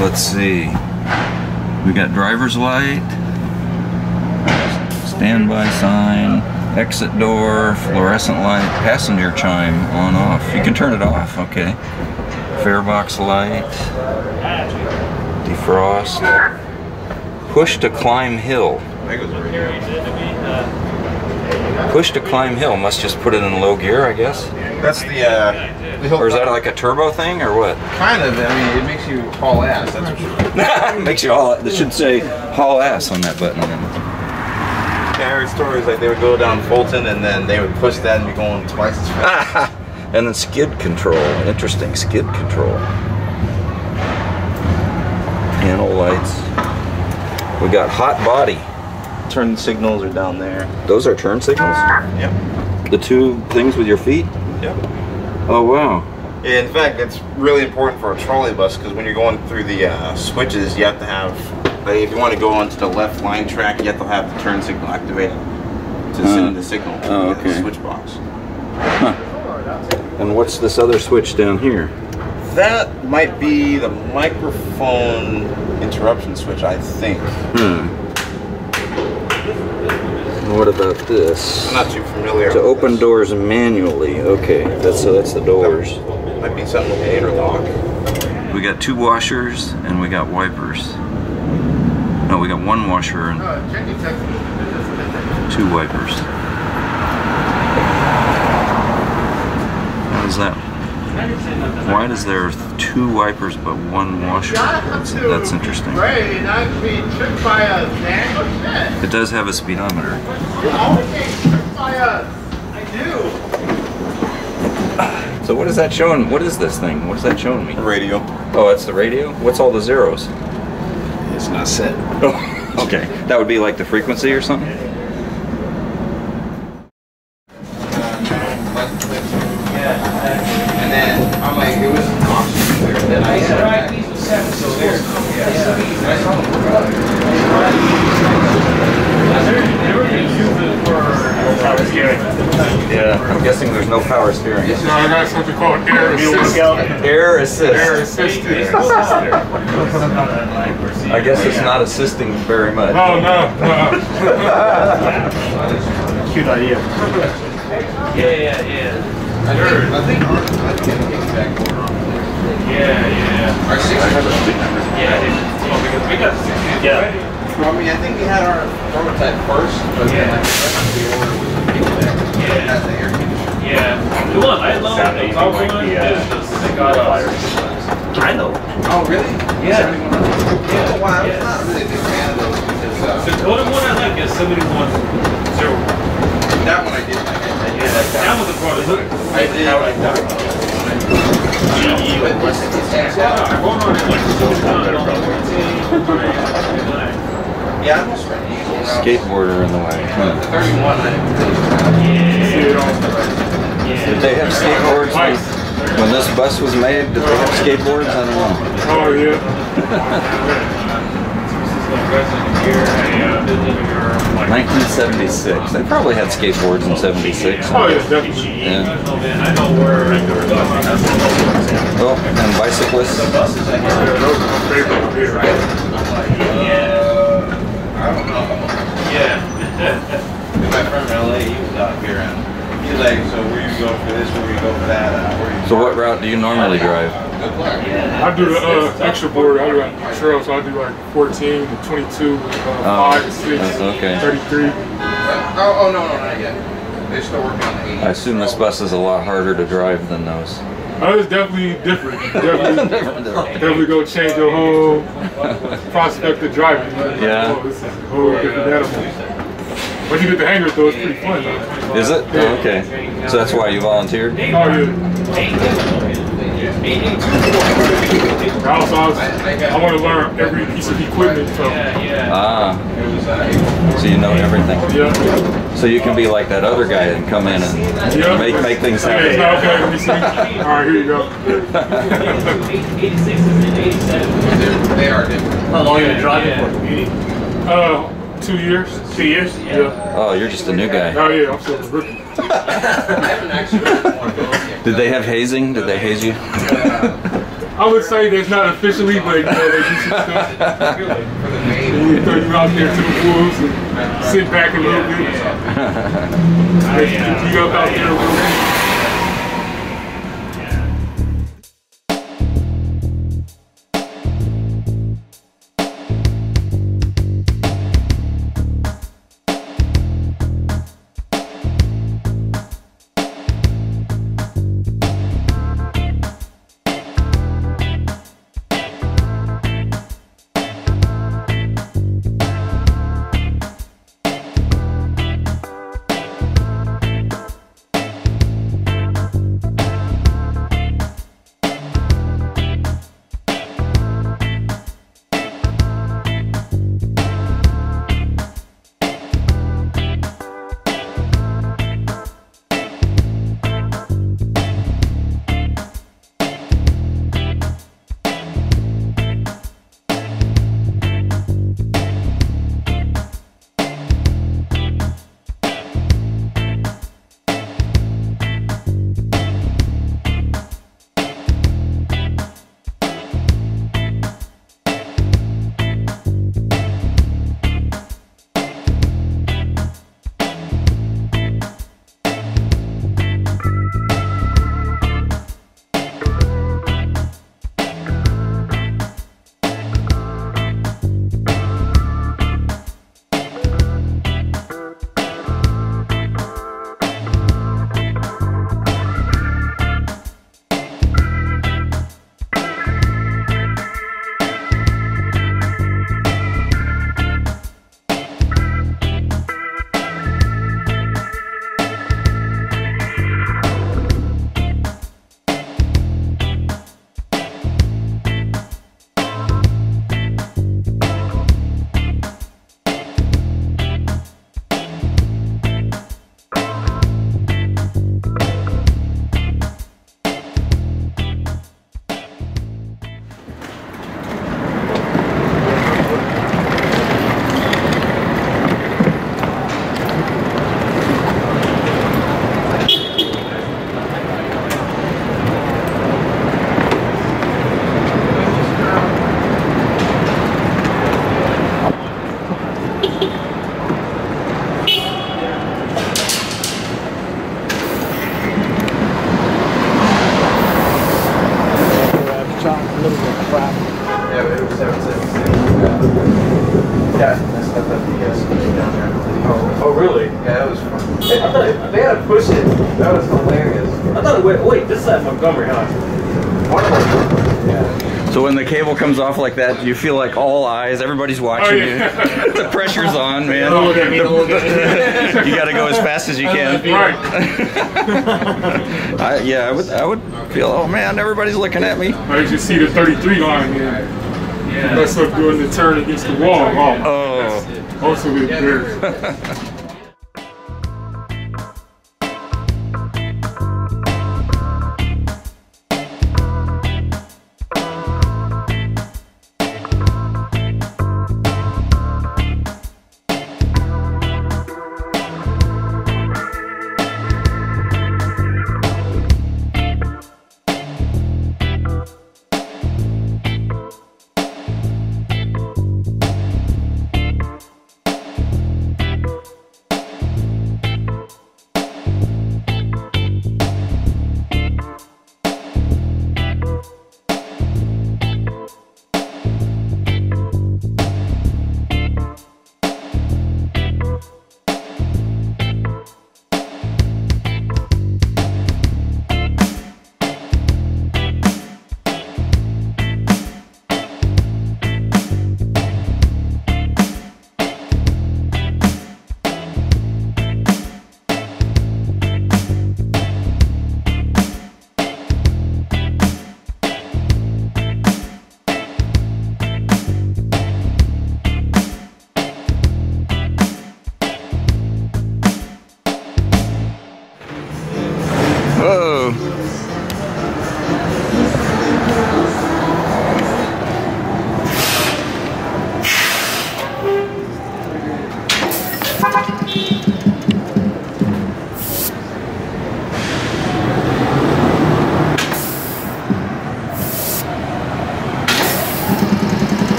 Let's see. We got driver's light, standby sign, exit door, fluorescent light, passenger chime, on off. You can turn it off, okay. Farebox light, defrost, push to climb hill. Push to climb hill, must just put it in low gear, I guess. That's the hill. Or is that like a turbo thing or what? Kind of, I mean, it makes you haul ass, that's what you It makes you haul, it should say haul ass on that button. Yeah, I heard stories like they would go down Fulton and then they would push that and be going twice as fast. And then skid control, interesting, skid control. Panel lights. We got hot body. Turn signals are down there. Those are turn signals? Yep. The two things with your feet? Yep. Oh, wow. In fact, it's really important for a trolley bus because when you're going through the switches, you have to have, if you want to go onto the left line track, you have to have the turn signal activated to send the signal to the switch box. Huh. And what's this other switch down here? That might be the microphone interruption switch, I think. Hmm. What about this? I'm not too familiar. To open this. Doors manually. Okay, that's the doors. That might be something with the interlock. We got two washers and we got wipers. No, we got one washer and two wipers. How is that? Why is there two wipers but one washer? That's interesting. It does have a speedometer. So what is that showing? What is this thing? What is that showing me? The radio. Oh, that's the radio? What's all the zeros? It's not set. Oh, okay. That would be like the frequency or something? I'm guessing there's no power steering. No, that's what we call it, air assist. Air assist. Air assist. I guess it's not assisting very much. Oh, no. Cute idea. Yeah. Yeah. Our 6 Yeah. I mean, I think we had our prototype first, but then I think the order was the air conditioner. Yeah. The one I love is the I know. Oh, really? Yeah. Yeah. Well, I'm not really a big fan of those because the only one I like is 7110. That one I did like. That was the prototype. I did like that one. Yeah, I'm just ready. Skateboarder in the way. Huh. 31. Yeah. Did they have skateboards when this bus was made? Did they have skateboards? I don't know. Oh, yeah. 1976. They probably had skateboards in 76. Oh, yeah, definitely. Yeah. Oh, and bicyclists. Yeah. I don't know. Yeah. My friend in LA, he was out here and he's like, so where you go for this, where you go for that, So what route do you normally drive? Yeah. I do the extra border, I do like trail, so I do like 14 to 22, 5 to 6, 33. Oh no, not yet. They're still working on the 80. I assume this bus is a lot harder to drive than those. Oh, it's definitely different. Definitely go change your whole prospect of driving. Yeah. This is a whole different animal. But you get the hangers though, it's pretty fun. Though. Is it? Yeah. Oh, okay. So that's why you volunteered? Oh, yeah. Also, I want to learn every piece of equipment. So. So you know everything. Yeah. So you can be like that other guy and come in and make things happen. Okay, all right, here you go. 86 and 87. They are different. How long have you been driving for? 2 years. 2 years? Yeah. Oh, you're just a new guy. Oh, yeah, I'm still a rookie. I haven't actually did they have hazing? Did they haze you? I would say that's not officially, but you know, you should still feel it. Throw you out there to the wolves and sit back a little bit. You up out there a little bit. Cable comes off like that, you feel like all eyes, everybody's watching you. The pressure's on, man. You gotta go as fast as you can. Right. I would feel, oh man, everybody's looking at me. I just see the 33 line here. Yeah. That's up doing the turn against the wall. Oh. Also with the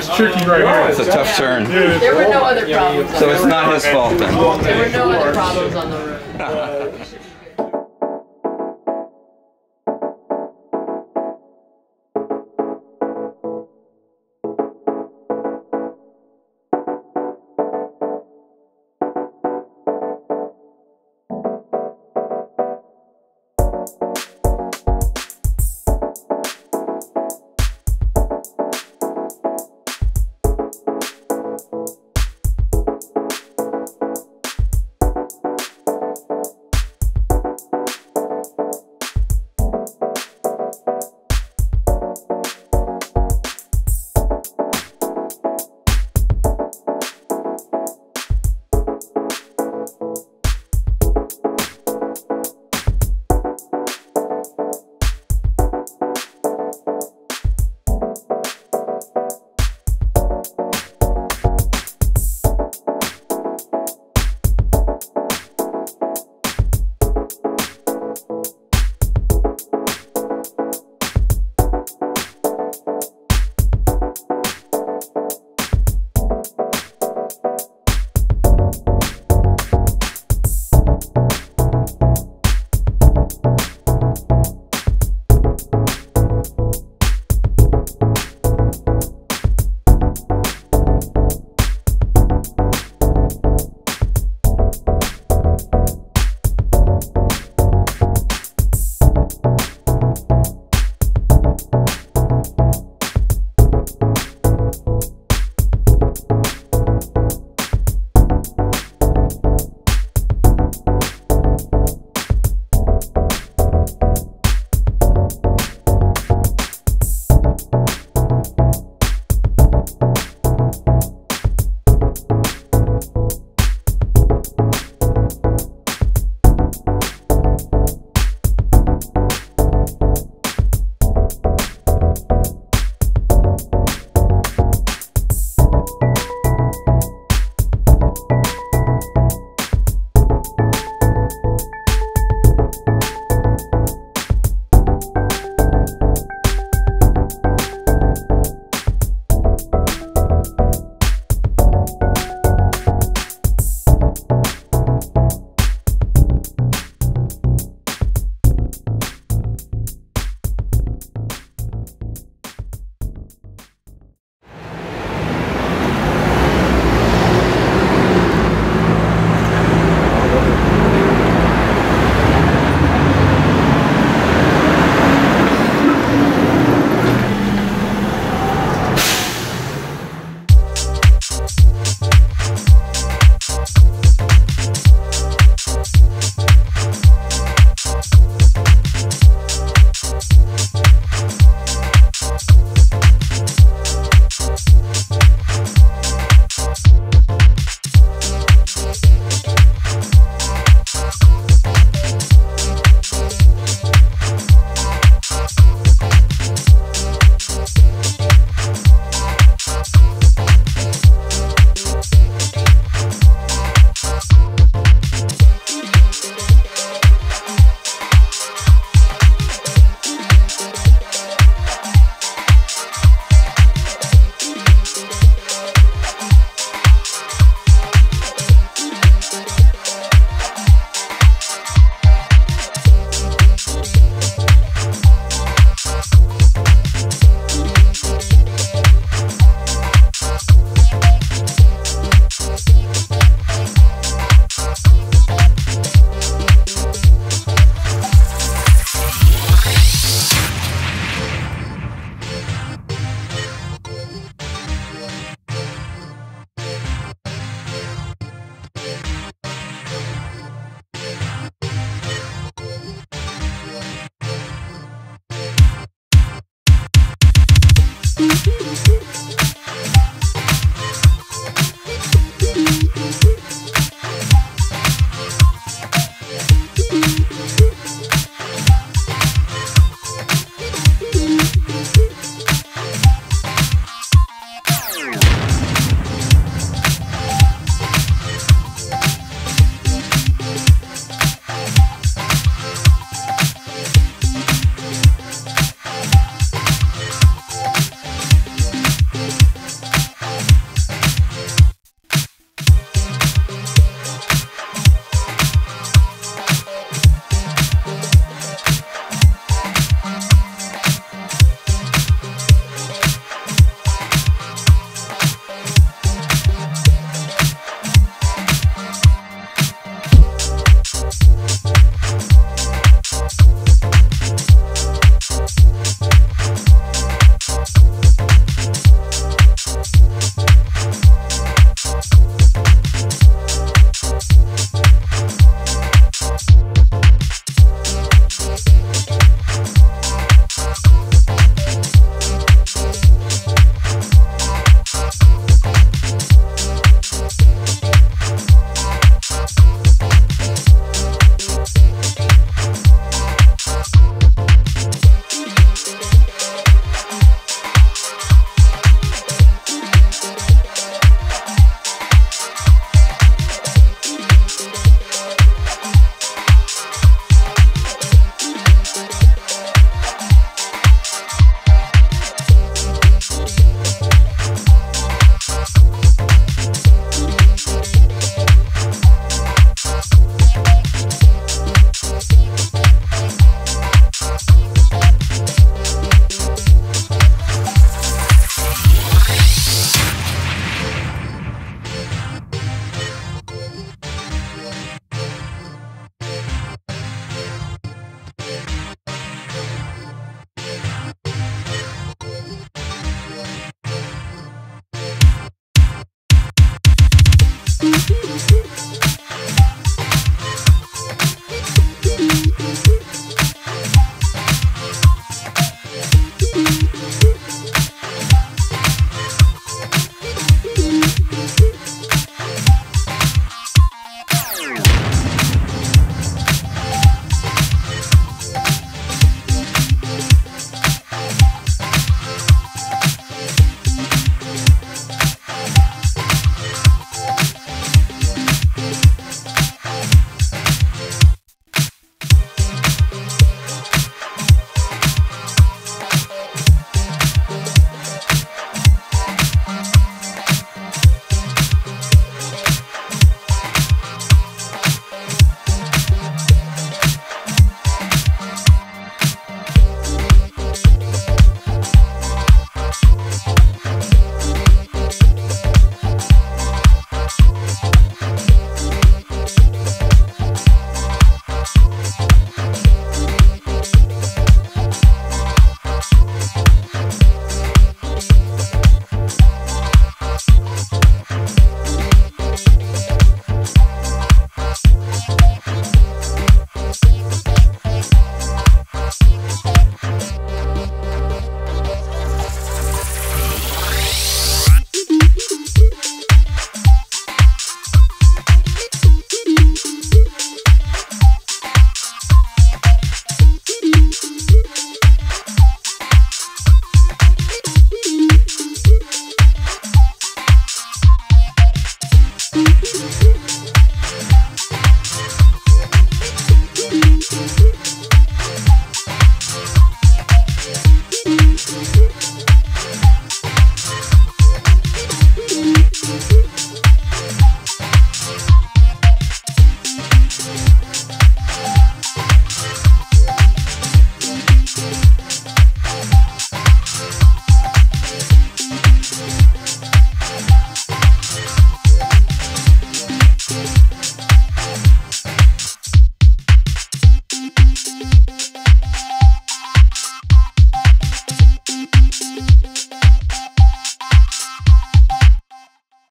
is tricky right now. It's a tough turn. There were no other problems. So it's not his fault then. There were no other problems on the road.